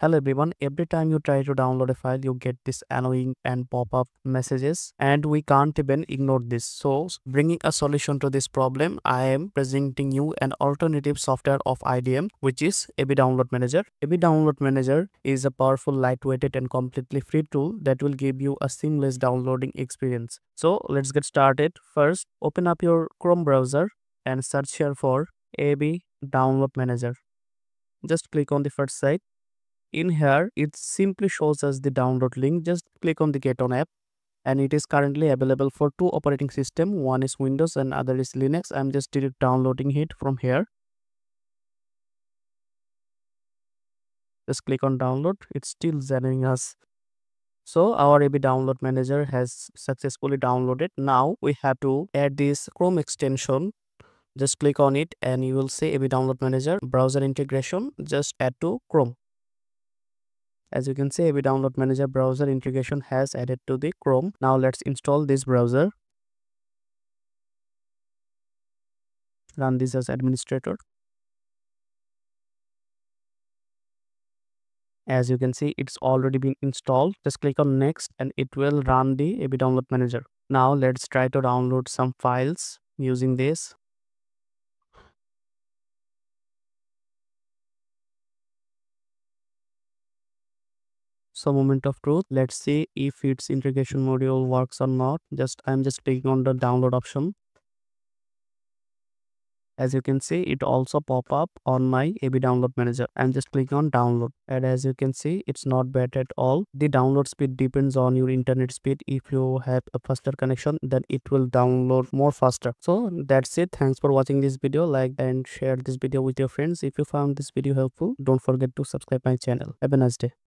Hello everyone, every time you try to download a file, you get this annoying and pop-up messages and we can't even ignore this. So bringing a solution to this problem, I am presenting you an alternative software of IDM, which is AB Download Manager. AB Download Manager is a powerful, lightweighted and completely free tool that will give you a seamless downloading experience. So let's get started. First, open up your Chrome browser and search here for AB Download Manager. Just click on the first site. In here, it simply shows us the download link. Just click on the Get On app, and it is currently available for two operating systems. One is Windows and other is Linux. I'm just downloading it from here. Just click on download. It's still sending us. So our AB Download Manager has successfully downloaded. Now we have to add this Chrome extension. Just click on it and you will see AB Download Manager browser integration. Just add to Chrome. As you can see, AB Download Manager browser integration has added to the Chrome. Now let's install this browser. Run this as administrator. As you can see, it's already been installed. Just click on next and it will run the AB Download Manager. Now let's try to download some files using this. So moment of truth, let's see if its integration module works or not. I'm just clicking on the download option. As you can see, it also pop up on my AB Download Manager. I'm just clicking on download. And as you can see, it's not bad at all. The download speed depends on your internet speed. If you have a faster connection, then it will download more faster. So that's it. Thanks for watching this video. Like and share this video with your friends. If you found this video helpful, don't forget to subscribe my channel. Have a nice day.